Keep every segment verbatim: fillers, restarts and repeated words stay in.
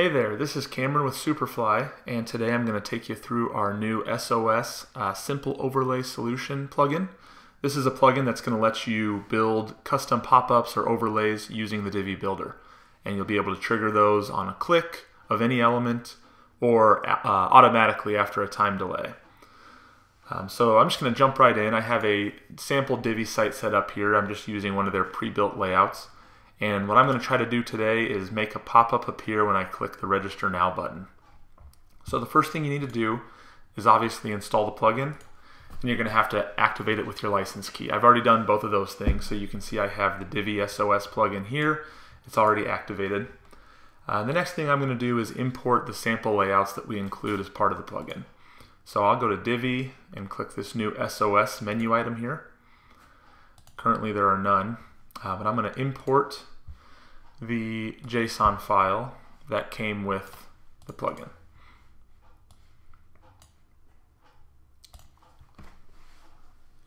Hey there, this is Cameron with Superfly, and today I'm going to take you through our new S O S uh, Simple Overlay Solution plugin. This is a plugin that's going to let you build custom pop-ups or overlays using the Divi Builder. And you'll be able to trigger those on a click of any element or uh, automatically after a time delay. Um, so I'm just going to jump right in. I have a sample Divi site set up here. I'm just using one of their pre-built layouts. And what I'm going to try to do today is make a pop-up appear when I click the Register Now button. So the first thing you need to do is obviously install the plugin, and you're going to have to activate it with your license key. I've already done both of those things, so you can see I have the Divi S O S plugin here. It's already activated. Uh, the next thing I'm going to do is import the sample layouts that we include as part of the plugin. So I'll go to Divi and click this new S O S menu item here. Currently there are none. Uh, but I'm going to import the JSON file that came with the plugin.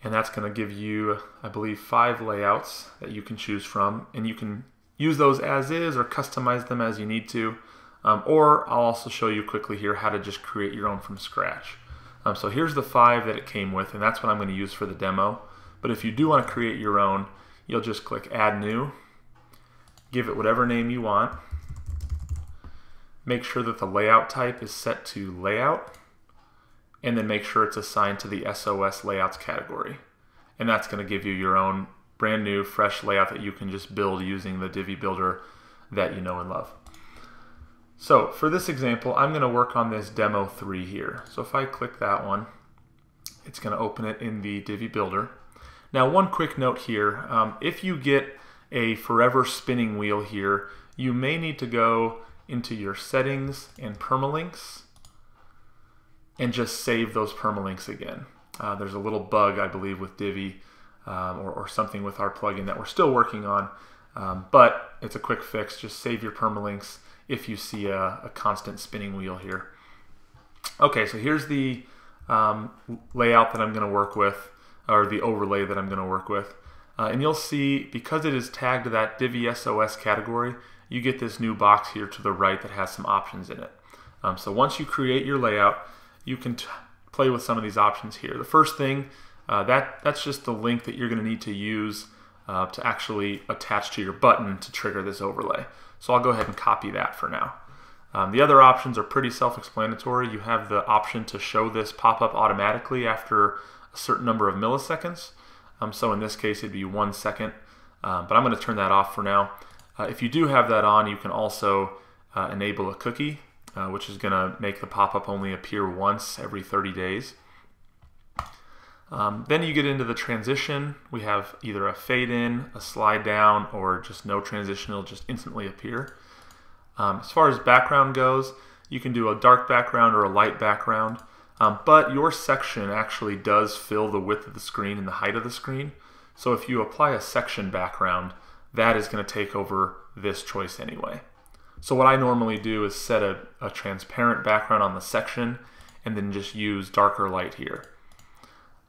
And that's going to give you, I believe, five layouts that you can choose from. And you can use those as is or customize them as you need to. Um, or I'll also show you quickly here how to just create your own from scratch. Um, so here's the five that it came with, and that's what I'm going to use for the demo. But if you do want to create your own, you'll just click Add New, give it whatever name you want, make sure that the layout type is set to layout, and then make sure it's assigned to the S O S layouts category. And that's going to give you your own brand new, fresh layout that you can just build using the Divi Builder that you know and love. So for this example, I'm going to work on this Demo three here. So if I click that one, it's going to open it in the Divi Builder. Now, one quick note here, um, if you get a forever spinning wheel here, you may need to go into your settings and permalinks and just save those permalinks again. Uh, there's a little bug, I believe, with Divi um, or, or something with our plugin that we're still working on, um, but it's a quick fix. Just save your permalinks if you see a, a constant spinning wheel here. Okay, so here's the um, layout that I'm going to work with, or the overlay that I'm going to work with. Uh, and you'll see, because it is tagged to that Divi S O S category, you get this new box here to the right that has some options in it. Um, so once you create your layout, you can t play with some of these options here. The first thing, uh, that, that's just the link that you're going to need to use uh, to actually attach to your button to trigger this overlay. So I'll go ahead and copy that for now. Um, the other options are pretty self-explanatory. You have the option to show this pop-up automatically after a certain number of milliseconds. Um, so in this case, it'd be one second, um, but I'm going to turn that off for now. Uh, if you do have that on, you can also uh, enable a cookie, uh, which is going to make the pop-up only appear once every thirty days. Um, then you get into the transition. We have either a fade in, a slide down, or just no transition. It'll just instantly appear. Um, as far as background goes, you can do a dark background or a light background. Um, but your section actually does fill the width of the screen and the height of the screen. So if you apply a section background, that is going to take over this choice anyway. So what I normally do is set a, a transparent background on the section and then just use darker light here.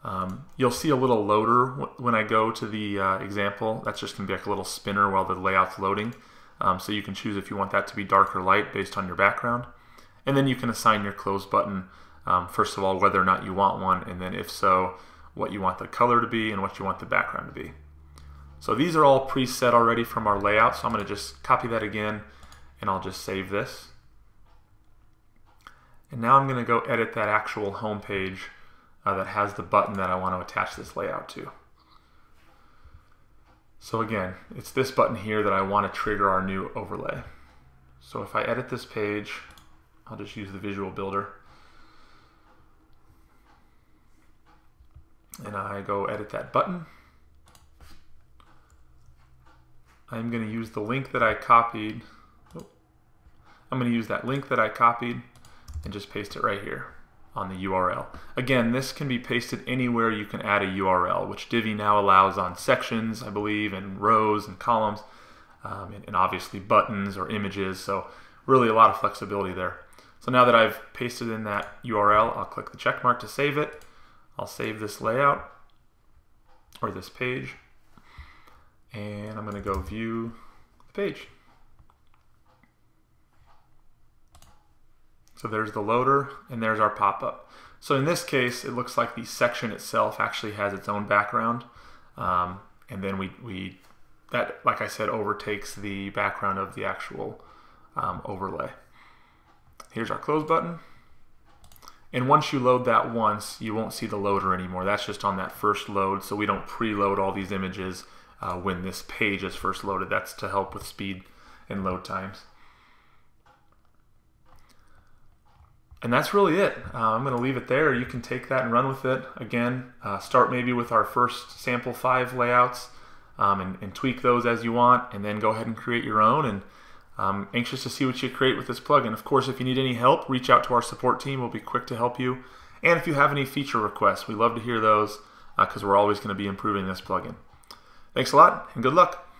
Um, you'll see a little loader when I go to the uh, example. That's just going to be like a little spinner while the layout's loading. Um, so you can choose if you want that to be dark or light based on your background. And then you can assign your close button. Um, first of all, whether or not you want one, and then if so, what you want the color to be and what you want the background to be. So these are all preset already from our layout, so I'm going to just copy that again, and I'll just save this. And now I'm going to go edit that actual home page uh, that has the button that I want to attach this layout to. So again, it's this button here that I want to trigger our new overlay. So if I edit this page, I'll just use the Visual Builder. And I go edit that button. I'm going to use the link that I copied. Oh, I'm going to use that link that I copied and just paste it right here on the U R L. Again, this can be pasted anywhere you can add a U R L, which Divi now allows on sections, I believe, and rows and columns, um, and, and obviously buttons or images. So really a lot of flexibility there. So now that I've pasted in that U R L, I'll click the check mark to save it. I'll save this layout, or this page, and I'm going to go view the page. So there's the loader, and there's our pop-up. So in this case, it looks like the section itself actually has its own background. Um, and then we, we, that, like I said, overtakes the background of the actual um, overlay. Here's our close button. And once you load that once, you won't see the loader anymore. That's just on that first load, so we don't preload all these images uh, when this page is first loaded. That's to help with speed and load times. And that's really it. Uh, I'm going to leave it there. You can take that and run with it. Again, uh, start maybe with our first sample five layouts um, and, and tweak those as you want, and then go ahead and create your own. And I'm anxious to see what you create with this plugin. Of course, if you need any help, reach out to our support team. We'll be quick to help you. And if you have any feature requests, we love to hear those because uh, we're always going to be improving this plugin. Thanks a lot, and good luck.